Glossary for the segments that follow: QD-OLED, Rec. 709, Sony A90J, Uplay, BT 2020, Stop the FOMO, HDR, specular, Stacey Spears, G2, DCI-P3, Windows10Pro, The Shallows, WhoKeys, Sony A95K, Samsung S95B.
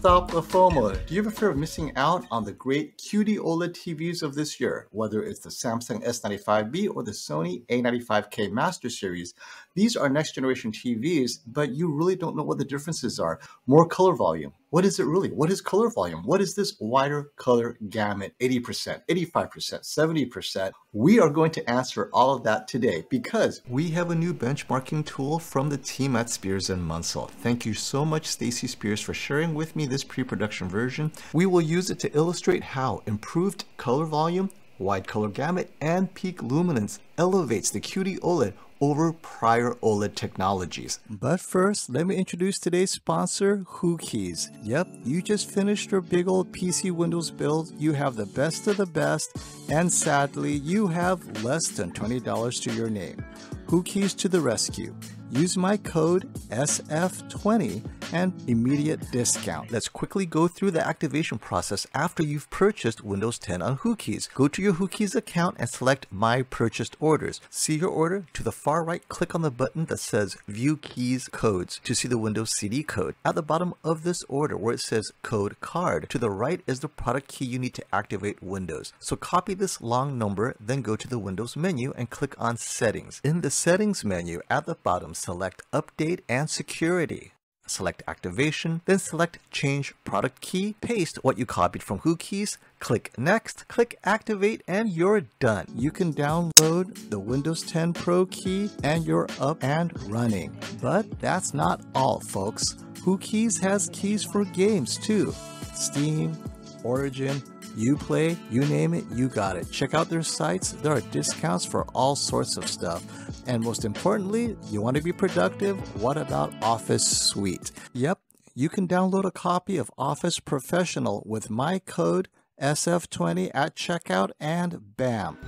stop the FOMO. Do you have a fear of missing out on the great QD-OLED TVs of this year? Whether it's the Samsung S95B or the Sony A95K Master Series, these are next generation TVs, but you really don't know what the differences are. More color volume. What is it really? What is color volume? What is this wider color gamut? 80%, 85%, 70%. We are going to answer all of that today because we have a new benchmarking tool from the team at Spears & Munsell. Thank you so much, Stacey Spears, for sharing with me this pre-production version. We will use it to illustrate how improved color volume, wide color gamut, and peak luminance elevates the QD-OLED over prior OLED technologies. But first, let me introduce today's sponsor, WhoKeys. Yep, you just finished your big old PC Windows build, you have the best of the best, and sadly, you have less than $20 to your name. WhoKeys to the rescue. Use my code SF20 and immediate discount. Let's quickly go through the activation process after you've purchased Windows 10 on WhoKeys. Go to your WhoKeys account and select My Purchased Orders. See your order? To the far right, click on the button that says View Keys Codes to see the Windows CD code. At the bottom of this order where it says Code Card, to the right is the product key you need to activate Windows. So copy this long number, then go to the Windows menu and click on Settings. In the Settings menu at the bottom, select Update and Security. Select Activation, then select Change Product Key, paste what you copied from WhoKeys, click Next, click Activate, and you're done. You can download the Windows 10 Pro key and you're up and running. But that's not all, folks. WhoKeys has keys for games too. Steam, Origin, Uplay, you name it, you got it. Check out their sites. There are discounts for all sorts of stuff. And most importantly, you want to be productive? What about Office Suite? Yep, you can download a copy of Office Professional with my code SF20 at checkout and bam.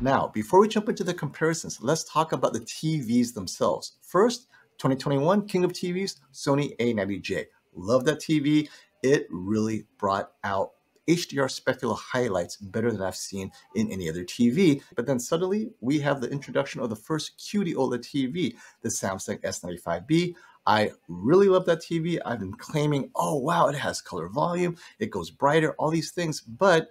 Now, before we jump into the comparisons, let's talk about the TVs themselves. First, 2021 King of TVs, Sony A90J. Love that TV. It really brought out HDR specular highlights better than I've seen in any other TV. But then suddenly we have the introduction of the first QD-OLED TV, the Samsung S95B. I really love that TV. I've been claiming, oh wow, it has color volume, it goes brighter, all these things, but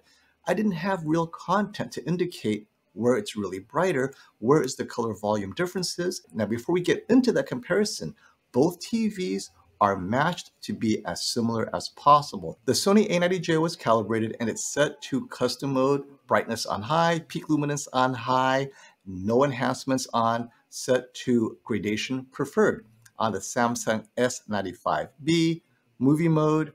I didn't have real content to indicate where it's really brighter, where is the color volume differences. Now, before we get into that comparison, both TVs are matched to be as similar as possible. The Sony A90J was calibrated and it's set to custom mode, brightness on high, peak luminance on high, no enhancements on, set to gradation preferred. On the Samsung S95B, movie mode,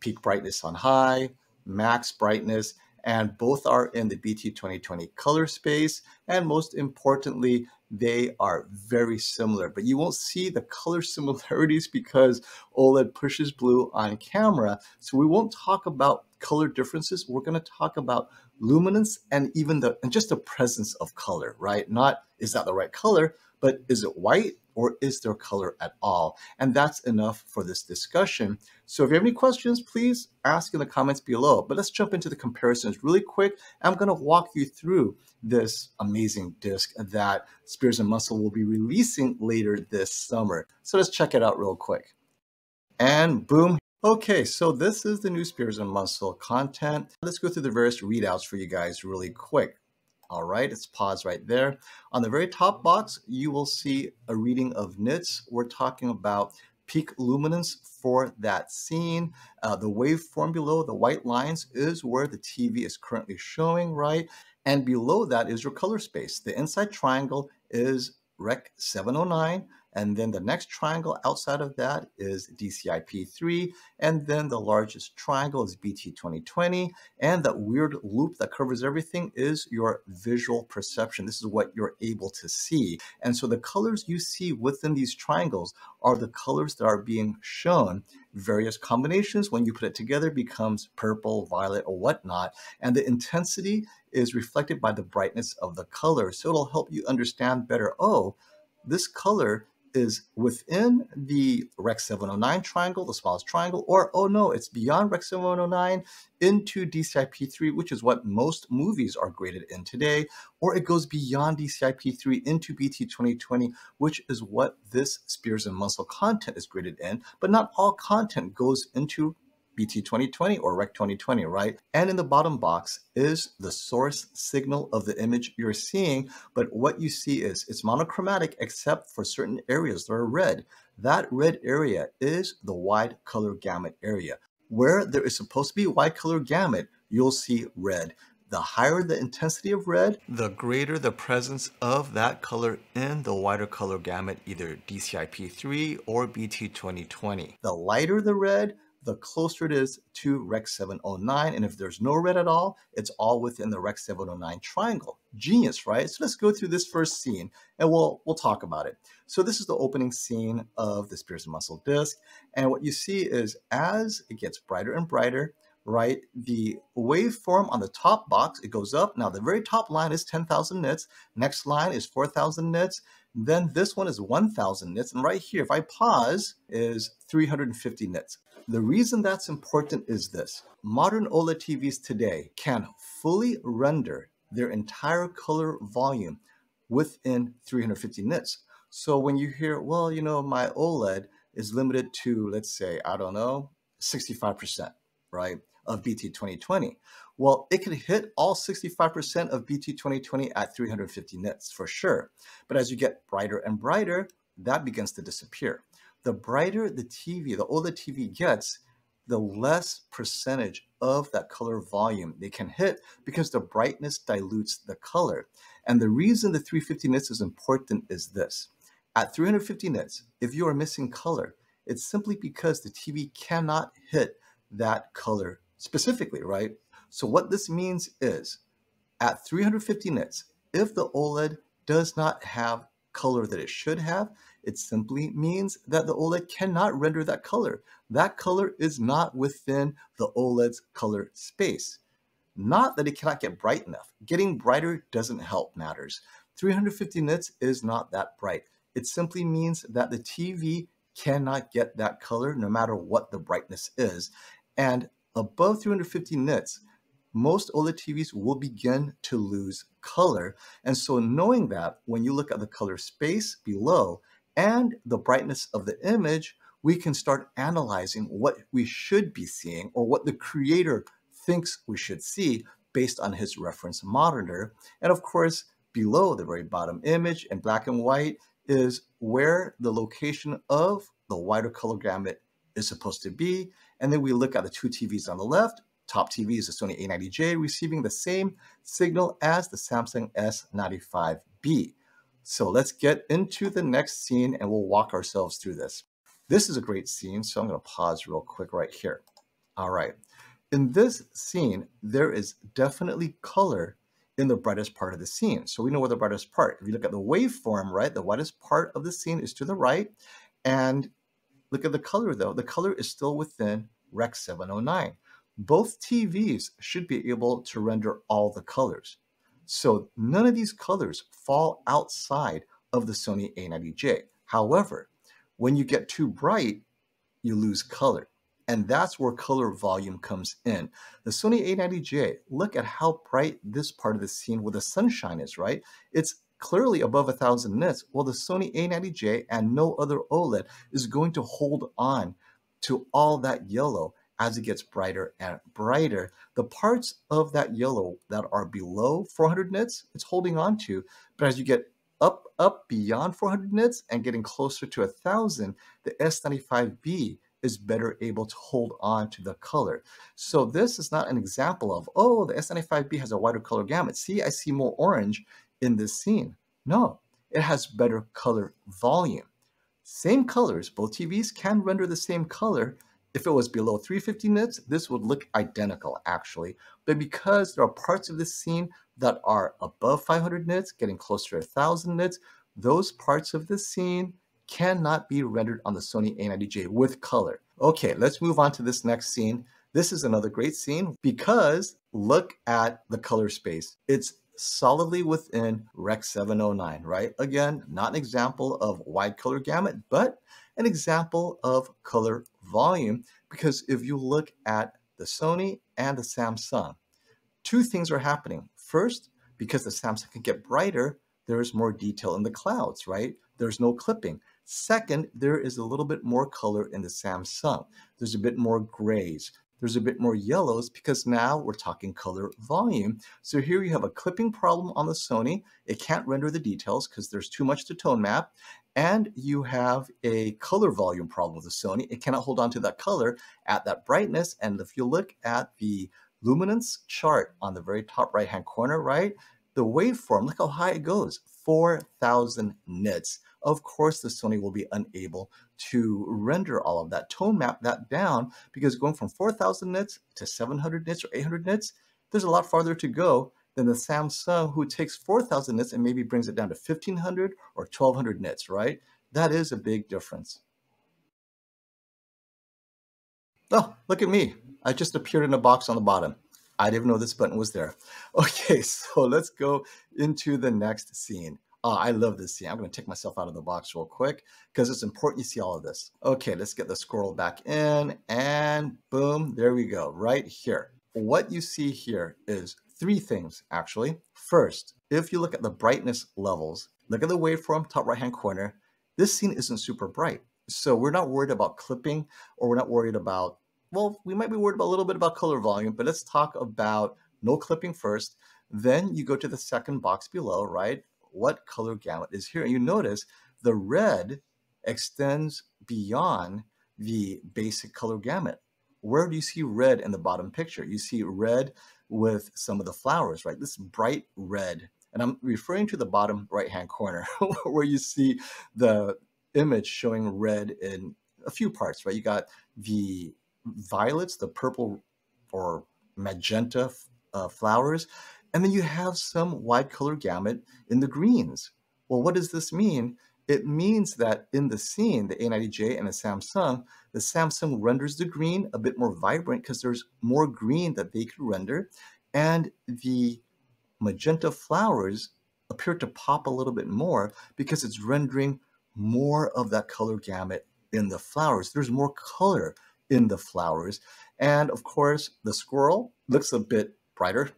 peak brightness on high, max brightness, and both are in the BT 2020 color space. And most importantly, they are very similar, but you won't see the color similarities because OLED pushes blue on camera. So we won't talk about color differences. We're going to talk about luminance and even just the presence of color, right? Not, is that the right color, but is it white or is there color at all? And that's enough for this discussion. So if you have any questions, please ask in the comments below, but let's jump into the comparisons really quick. I'm going to walk you through this amazing disc that Spears & Munsell will be releasing later this summer. So let's check it out real quick. And boom. Okay, so this is the new Spears & Munsell content. Let's go through the various readouts for you guys really quick. All right, let's pause right there. On the very top box, you will see a reading of nits. We're talking about peak luminance for that scene. The waveform below the white lines is where the TV is currently showing, right? And below that is your color space. The inside triangle is Rec. 709, and then the next triangle outside of that is DCI-P3, and then the largest triangle is BT 2020, and that weird loop that covers everything is your visual perception. This is what you're able to see. And so the colors you see within these triangles are the colors that are being shown. Various combinations, when you put it together, becomes purple, violet, or whatnot. And the intensity is reflected by the brightness of the color. So it'll help you understand better, oh, this color is within the Rec. 709 triangle, the smallest triangle, or oh no, it's beyond Rec. 709 into DCI-P3, which is what most movies are graded in today, or it goes beyond DCI-P3 into BT 2020, which is what this Spears & Munsell content is graded in, but not all content goes into BT 2020 or Rec. 2020, right? And in the bottom box is the source signal of the image you're seeing, but what you see is it's monochromatic except for certain areas that are red. That red area is the wide color gamut area. Where there is supposed to be wide color gamut, you'll see red. The higher the intensity of red, the greater the presence of that color in the wider color gamut, either DCI-P3 or BT 2020. The lighter the red, the closer it is to Rec. 709. And if there's no red at all, it's all within the Rec. 709 triangle. Genius, right? So let's go through this first scene and we'll talk about it. So this is the opening scene of the Spears muscle disc. And what you see is as it gets brighter and brighter, right, the waveform on the top box, it goes up. Now the very top line is 10,000 nits. Next line is 4,000 nits. Then this one is 1,000 nits. And right here, if I pause, is 350 nits. The reason that's important is this. Modern OLED TVs today can fully render their entire color volume within 350 nits. So when you hear, well, you know, my OLED is limited to, let's say, I don't know, 65%, right, of BT 2020. Well, it could hit all 65% of BT 2020 at 350 nits for sure. But as you get brighter and brighter, that begins to disappear. The brighter the TV, the older TV gets, the less percentage of that color volume they can hit because the brightness dilutes the color. And the reason the 350 nits is important is this. At 350 nits, if you are missing color, it's simply because the TV cannot hit that color specifically, right? So what this means is at 350 nits, if the OLED does not have color that it should have, it simply means that the OLED cannot render that color. That color is not within the OLED's color space. Not that it cannot get bright enough. Getting brighter doesn't help matters. 350 nits is not that bright. It simply means that the TV cannot get that color no matter what the brightness is. And above 350 nits, most OLED TVs will begin to lose color. And so knowing that, when you look at the color space below and the brightness of the image, we can start analyzing what we should be seeing or what the creator thinks we should see based on his reference monitor. And of course, below the very bottom image in black and white is where the location of the wider color gamut is supposed to be. And then we look at the two TVs on the left. Top TV is the Sony A90J receiving the same signal as the Samsung S95B. So let's get into the next scene and we'll walk ourselves through this. This is a great scene, so I'm going to pause real quick right here. All right. In this scene, there is definitely color in the brightest part of the scene. So we know where the brightest part. If you look at the waveform, right, the widest part of the scene is to the right. And look at the color, though. The color is still within Rec. 709. Both TVs should be able to render all the colors. So none of these colors fall outside of the Sony A90J. However, when you get too bright, you lose color. And that's where color volume comes in. The Sony A90J, look at how bright this part of the scene where the sunshine is, right? It's clearly above 1,000 nits. Well, the Sony A90J and no other OLED is going to hold on to all that yellow. As it gets brighter and brighter, the parts of that yellow that are below 400 nits, it's holding on to. But as you get up beyond 400 nits and getting closer to 1,000, the S95B is better able to hold on to the color. So this is not an example of, oh, the S95B has a wider color gamut. See, I see more orange in this scene. No, it has better color volume. Same colors, both TVs can render the same color. If it was below 350 nits, this would look identical, actually. But because there are parts of this scene that are above 500 nits, getting closer to 1,000 nits, those parts of this scene cannot be rendered on the Sony A90J with color. Okay, let's move on to this next scene. This is another great scene because look at the color space. It's solidly within Rec. 709, right? Again, not an example of wide color gamut, but an example of color volume, because if you look at the Sony and the Samsung, two things are happening. First, because the Samsung can get brighter, there is more detail in the clouds, right? There's no clipping. Second, there is a little bit more color in the Samsung. There's a bit more grays. there's a bit more yellows because now we're talking color volume. So here you have a clipping problem on the Sony. It can't render the details because there's too much to tone map. And you have a color volume problem with the Sony. It cannot hold on to that color at that brightness. And if you look at the luminance chart on the very top right-hand corner, right, the waveform, look how high it goes, 4,000 nits. Of course, the Sony will be unable to render all of that, tone map that down, because going from 4,000 nits to 700 nits or 800 nits, there's a lot farther to go than the Samsung, who takes 4,000 nits and maybe brings it down to 1,500 or 1,200 nits, right? That is a big difference. Oh, look at me. I just appeared in a box on the bottom. I didn't know this button was there. Okay, so let's go into the next scene. I love this scene. I'm going to take myself out of the box real quick because it's important you see all of this. Okay, let's get the scroll back in and boom, there we go, right here. What you see here is three things, actually. First, if you look at the brightness levels, look at the waveform, top right-hand corner. This scene isn't super bright. So we're not worried about clipping, or we're not worried about, well, we might be worried about a little bit about color volume, but let's talk about no clipping first. Then you go to the second box below, right? What color gamut is here? And you notice the red extends beyond the basic color gamut. Where do you see red in the bottom picture? You see red with some of the flowers, right? This bright red. And I'm referring to the bottom right-hand corner where you see the image showing red in a few parts, right? You got the violets, the purple or magenta flowers, and then you have some wide color gamut in the greens. Well, what does this mean? It means that in the scene, the A90J and the Samsung renders the green a bit more vibrant because there's more green that they could render. And the magenta flowers appear to pop a little bit more because it's rendering more of that color gamut in the flowers. There's more color in the flowers. And of course, the squirrel looks a bit brighter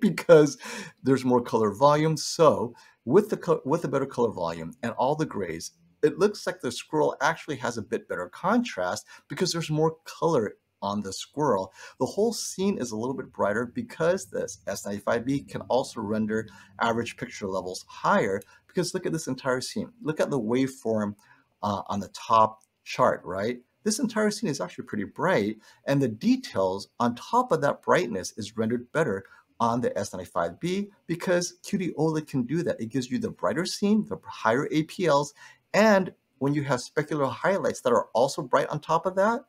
because there's more color volume. So with the better color volume and all the grays, it looks like the squirrel actually has a bit better contrast because there's more color on the squirrel. The whole scene is a little bit brighter because this S95B can also render average picture levels higher, because look at this entire scene. Look at the waveform on the top chart, right? This entire scene is actually pretty bright, and the details on top of that brightness is rendered better on the S95B because QD-OLED can do that. It gives you the brighter scene, the higher APLs, and when you have specular highlights that are also bright on top of that,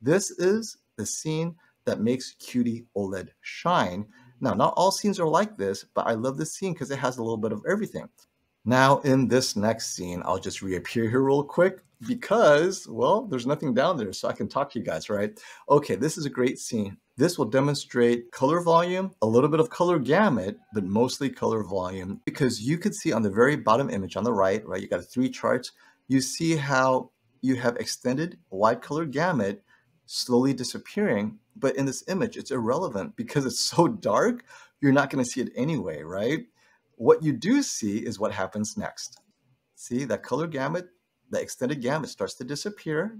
this is the scene that makes QD-OLED shine. Now, not all scenes are like this, but I love this scene because it has a little bit of everything. Now, in this next scene, I'll just reappear here real quick because, well, there's nothing down there, so I can talk to you guys, right? Okay, this is a great scene. This will demonstrate color volume, a little bit of color gamut, but mostly color volume, because you could see on the very bottom image on the right, you got three charts. You see how you have extended wide color gamut slowly disappearing, but in this image, it's irrelevant because it's so dark, you're not gonna see it anyway, right? What you do see is what happens next. See that color gamut, the extended gamut starts to disappear,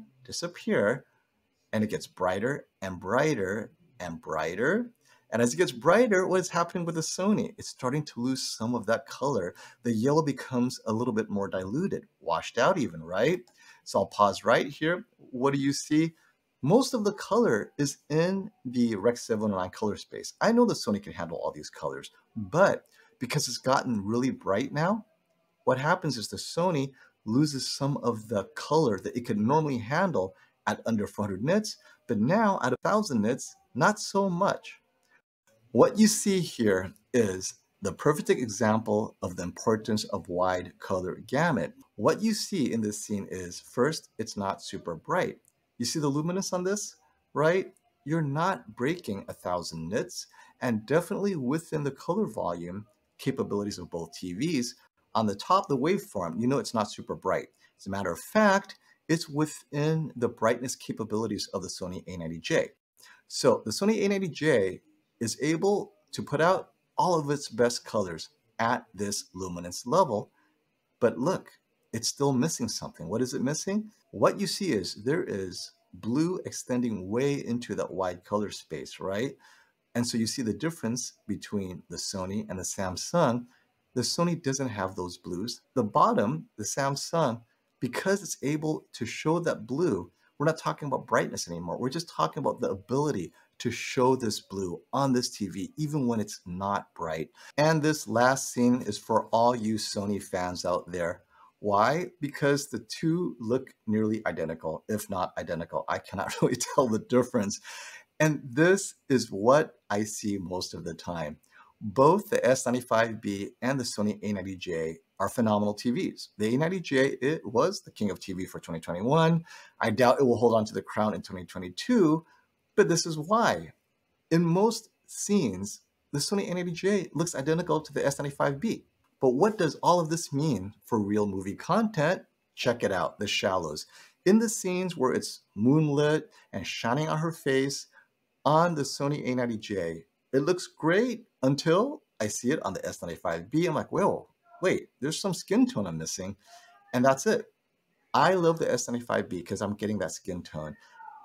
and it gets brighter and brighter and brighter. And as it gets brighter, what is happening with the Sony? It's starting to lose some of that color. The yellow becomes a little bit more diluted, washed out even, right? So I'll pause right here. What do you see? Most of the color is in the Rec. 709 color space. I know the Sony can handle all these colors, but because it's gotten really bright now, what happens is the Sony loses some of the color that it could normally handle at under 400 nits, but now at 1,000 nits, not so much. What you see here is the perfect example of the importance of wide color gamut. What you see in this scene is, first, it's not super bright. You see the luminance on this, right? You're not breaking 1,000 nits, and definitely within the color volume capabilities of both TVs. On the top, the waveform, you know it's not super bright. As a matter of fact, it's within the brightness capabilities of the Sony A90J. So the Sony A90J is able to put out all of its best colors at this luminance level, but look, it's still missing something. What is it missing? What you see is there is blue extending way into that wide color space, right? And so you see the difference between the Sony and the Samsung. The Sony doesn't have those blues. The bottom, the Samsung, because it's able to show that blue, we're not talking about brightness anymore. We're just talking about the ability to show this blue on this TV, even when it's not bright. And this last scene is for all you Sony fans out there. Why? Because the two look nearly identical, if not identical. I cannot really tell the difference. And this is what I see most of the time. Both the S95B and the Sony A90J are phenomenal TVs. The A90J, it was the king of TV for 2021. I doubt it will hold on to the crown in 2022, but this is why. In most scenes, the Sony A90J looks identical to the S95B. But what does all of this mean for real movie content? Check it out, The Shallows. In the scenes where it's moonlit and shining on her face, on the Sony A90J, it looks great until I see it on the S95B. I'm like, well, wait, there's some skin tone I'm missing. And that's it. I love the S95B because I'm getting that skin tone.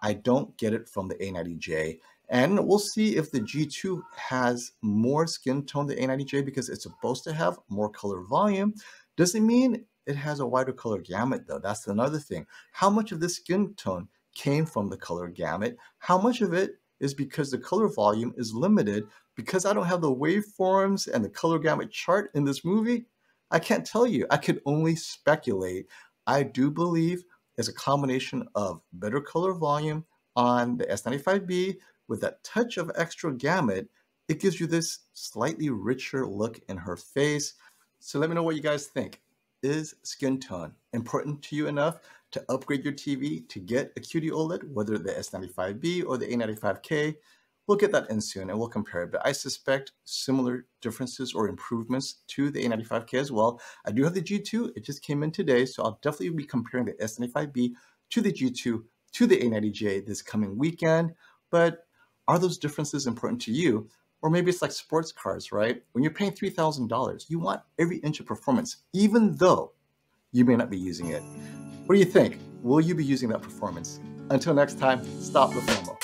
I don't get it from the A90J. And we'll see if the G2 has more skin tone than the A90J because it's supposed to have more color volume. Doesn't mean it has a wider color gamut though. That's another thing. How much of this skin tone came from the color gamut? How much of it is because the color volume is limited? Because I don't have the waveforms and the color gamut chart in this movie, I can't tell you. I could only speculate. I do believe it's a combination of better color volume on the S95B with that touch of extra gamut. It gives you this slightly richer look in her face. So let me know what you guys think. Is skin tone important to you enough to upgrade your TV to get a QD-OLED, whether the S95B or the A95K? We'll get that in soon and we'll compare it, but I suspect similar differences or improvements to the A95K as well. I do have the G2, it just came in today, so I'll definitely be comparing the S95B to the G2 to the A90J this coming weekend. But are those differences important to you? Or maybe it's like sports cars, right? When you're paying $3,000, you want every inch of performance, even though you may not be using it. What do you think? Will you be using that performance? Until next time, stop the FOMO.